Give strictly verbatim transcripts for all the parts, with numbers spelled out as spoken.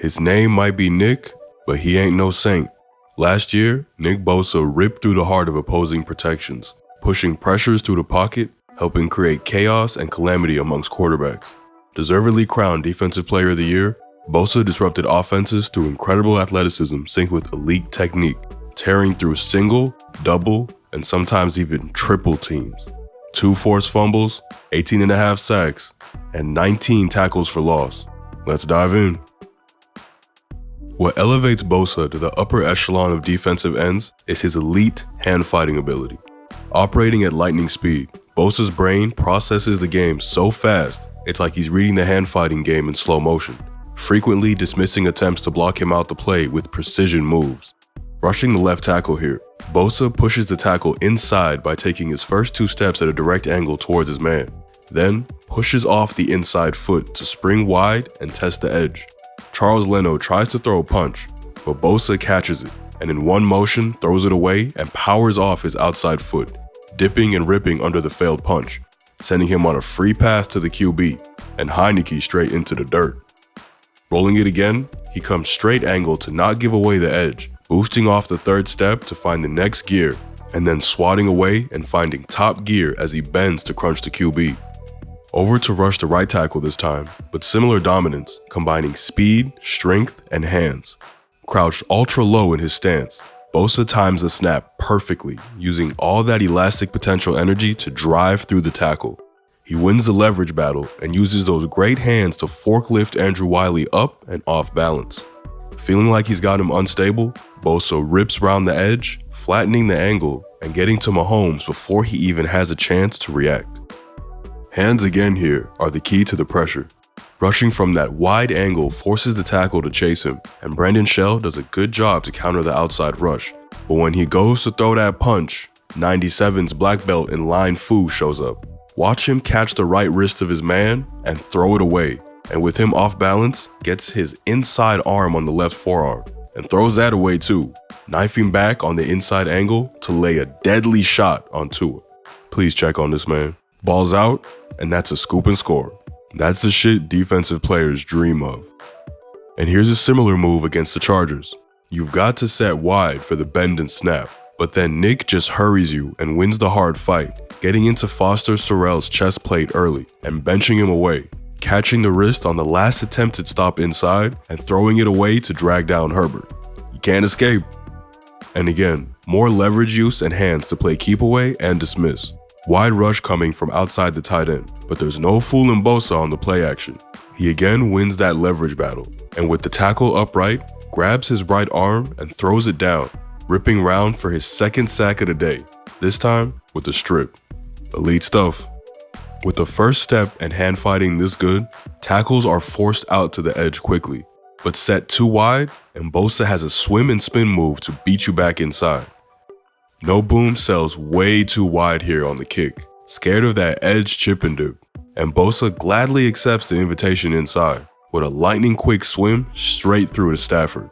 His name might be Nick, but he ain't no saint. Last year, Nick Bosa ripped through the heart of opposing protections, pushing pressures through the pocket, helping create chaos and calamity amongst quarterbacks. Deservedly crowned Defensive Player of the Year, Bosa disrupted offenses through incredible athleticism synced with elite technique, tearing through single, double, and sometimes even triple teams. Two forced fumbles, eighteen and a half sacks, and nineteen tackles for loss. Let's dive in. What elevates Bosa to the upper echelon of defensive ends is his elite hand-fighting ability. Operating at lightning speed, Bosa's brain processes the game so fast, it's like he's reading the hand-fighting game in slow motion, frequently dismissing attempts to block him out the play with precision moves. Rushing the left tackle here, Bosa pushes the tackle inside by taking his first two steps at a direct angle towards his man, then pushes off the inside foot to spring wide and test the edge. Charles Leno tries to throw a punch, but Bosa catches it, and in one motion throws it away and powers off his outside foot, dipping and ripping under the failed punch, sending him on a free pass to the Q B, and Heineke straight into the dirt. Rolling it again, he comes straight angle to not give away the edge, boosting off the third step to find the next gear, and then swatting away and finding top gear as he bends to crunch the Q B. Over to rush the right tackle this time, but similar dominance, combining speed, strength, and hands. Crouched ultra low in his stance, Bosa times the snap perfectly, using all that elastic potential energy to drive through the tackle. He wins the leverage battle and uses those great hands to forklift Andrew Wiley up and off balance. Feeling like he's got him unstable, Bosa rips round the edge, flattening the angle and getting to Mahomes before he even has a chance to react. Hands again here are the key to the pressure. Rushing from that wide angle forces the tackle to chase him, and Brandon Schell does a good job to counter the outside rush. But when he goes to throw that punch, ninety-seven's black belt in line Fu shows up. Watch him catch the right wrist of his man and throw it away, and with him off balance, gets his inside arm on the left forearm, and throws that away too, knifing back on the inside angle to lay a deadly shot on Tua. Please check on this man. Ball's out, and that's a scoop and score. That's the shit defensive players dream of. And here's a similar move against the Chargers. You've got to set wide for the bend and snap, but then Nick just hurries you and wins the hard fight, getting into Foster Sorrell's chest plate early and benching him away, catching the wrist on the last attempted stop inside and throwing it away to drag down Herbert. You can't escape. And again, more leverage use and hands to play keep away and dismiss. Wide rush coming from outside the tight end, but there's no fooling Bosa on the play action. He again wins that leverage battle, and with the tackle upright, grabs his right arm and throws it down, ripping round for his second sack of the day, this time with a strip. Elite stuff. With the first step and hand fighting this good, tackles are forced out to the edge quickly, but set too wide, and Bosa has a swim and spin move to beat you back inside. No boom sells way too wide here on the kick, scared of that edge chip and dip, and Bosa gladly accepts the invitation inside with a lightning quick swim straight through to Stafford.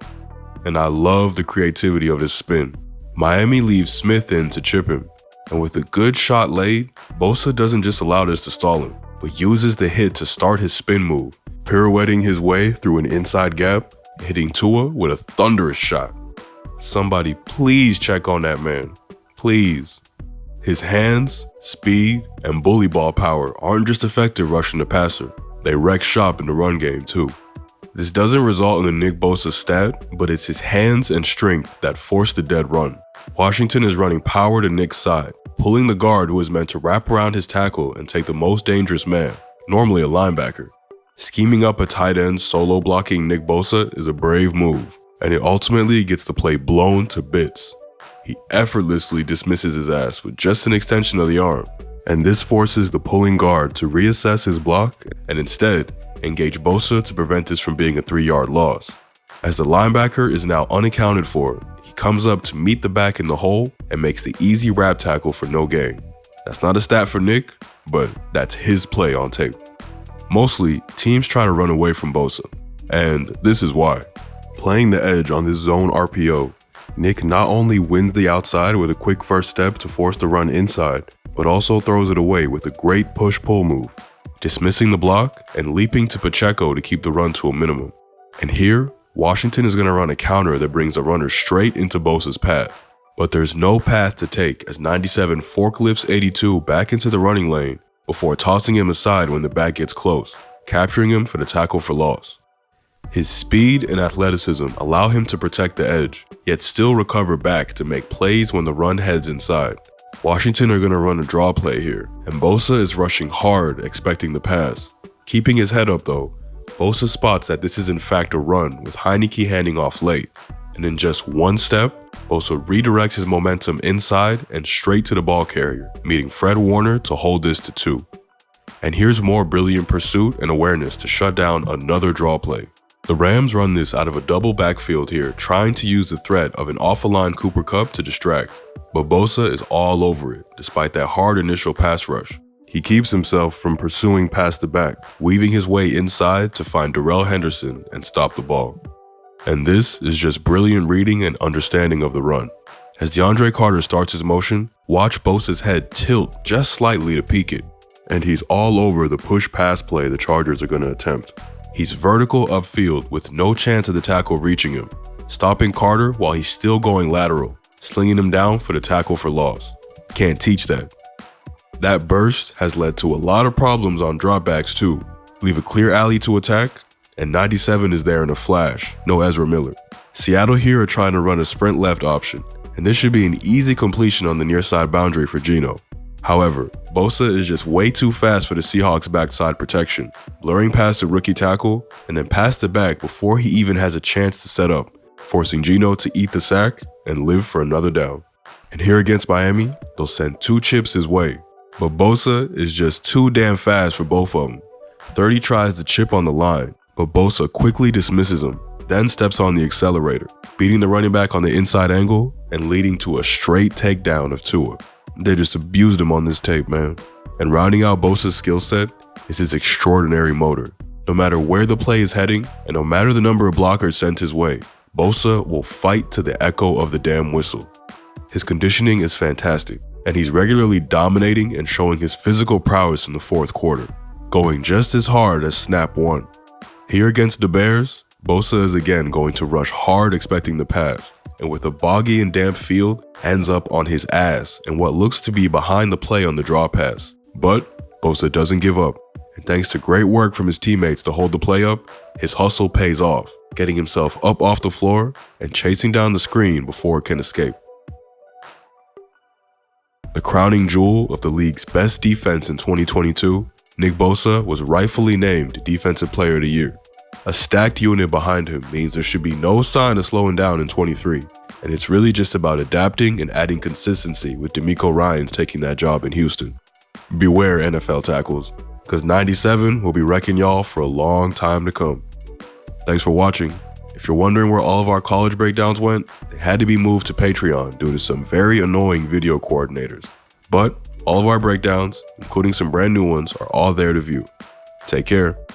And I love the creativity of this spin. Miami leaves Smith in to chip him, and with a good shot laid, Bosa doesn't just allow this to stall him, but uses the hit to start his spin move, pirouetting his way through an inside gap, hitting Tua with a thunderous shot. Somebody please check on that man, please. His hands, speed, and bully ball power aren't just effective rushing the passer, they wreck shop in the run game too. This doesn't result in the Nick Bosa stat, but it's his hands and strength that force the dead run. Washington is running power to Nick's side, pulling the guard who is meant to wrap around his tackle and take the most dangerous man, normally a linebacker. Scheming up a tight end solo blocking Nick Bosa is a brave move, and it ultimately gets the play blown to bits. He effortlessly dismisses his ass with just an extension of the arm, and this forces the pulling guard to reassess his block and instead engage Bosa to prevent this from being a three-yard loss. As the linebacker is now unaccounted for, he comes up to meet the back in the hole and makes the easy wrap tackle for no gain. That's not a stat for Nick, but that's his play on tape. Mostly, teams try to run away from Bosa, and this is why. Playing the edge on this zone R P O, Nick not only wins the outside with a quick first step to force the run inside, but also throws it away with a great push-pull move, dismissing the block and leaping to Pacheco to keep the run to a minimum. And here, Washington is going to run a counter that brings a runner straight into Bosa's path. But there's no path to take as ninety-seven forklifts eighty-two back into the running lane before tossing him aside when the back gets close, capturing him for the tackle for loss. His speed and athleticism allow him to protect the edge, yet still recover back to make plays when the run heads inside. Washington are going to run a draw play here, and Bosa is rushing hard, expecting the pass. Keeping his head up though, Bosa spots that this is in fact a run with Heineke handing off late, and in just one step, Bosa redirects his momentum inside and straight to the ball carrier, meeting Fred Warner to hold this to two. And here's more brilliant pursuit and awareness to shut down another draw play. The Rams run this out of a double backfield here, trying to use the threat of an off-a-line Cooper Kupp to distract, but Bosa is all over it despite that hard initial pass rush. He keeps himself from pursuing past the back, weaving his way inside to find Darrell Henderson and stop the ball. And this is just brilliant reading and understanding of the run. As DeAndre Carter starts his motion, watch Bosa's head tilt just slightly to peek it, and he's all over the push-pass play the Chargers are going to attempt. He's vertical upfield with no chance of the tackle reaching him, stopping Carter while he's still going lateral, slinging him down for the tackle for loss. Can't teach that. That burst has led to a lot of problems on dropbacks too. Leave a clear alley to attack, and ninety-seven is there in a flash, no Ezra Miller. Seattle here are trying to run a sprint left option, and this should be an easy completion on the near side boundary for Geno. However, Bosa is just way too fast for the Seahawks' backside protection, blurring past the rookie tackle and then past the back before he even has a chance to set up, forcing Geno to eat the sack and live for another down. And here against Miami, they'll send two chips his way, but Bosa is just too damn fast for both of them. thirty tries to chip on the line, but Bosa quickly dismisses him, then steps on the accelerator, beating the running back on the inside angle and leading to a straight takedown of Tua. They just abused him on this tape, man. And rounding out Bosa's skill set is his extraordinary motor. No matter where the play is heading, and no matter the number of blockers sent his way, Bosa will fight to the echo of the damn whistle. His conditioning is fantastic, and he's regularly dominating and showing his physical prowess in the fourth quarter, going just as hard as snap one. Here against the Bears, Bosa is again going to rush hard expecting the pass, and with a boggy and damp field, ends up on his ass and what looks to be behind the play on the draw pass. But Bosa doesn't give up, and thanks to great work from his teammates to hold the play up, his hustle pays off, getting himself up off the floor and chasing down the screen before it can escape. The crowning jewel of the league's best defense in twenty twenty-two, Nick Bosa was rightfully named Defensive Player of the Year. A stacked unit behind him means there should be no sign of slowing down in twenty-three, and it's really just about adapting and adding consistency with DeMeco Ryans taking that job in Houston. Beware N F L tackles, because ninety-seven will be wrecking y'all for a long time to come. Thanks for watching. If you're wondering where all of our college breakdowns went, they had to be moved to Patreon due to some very annoying video coordinators. But all of our breakdowns, including some brand new ones, are all there to view. Take care.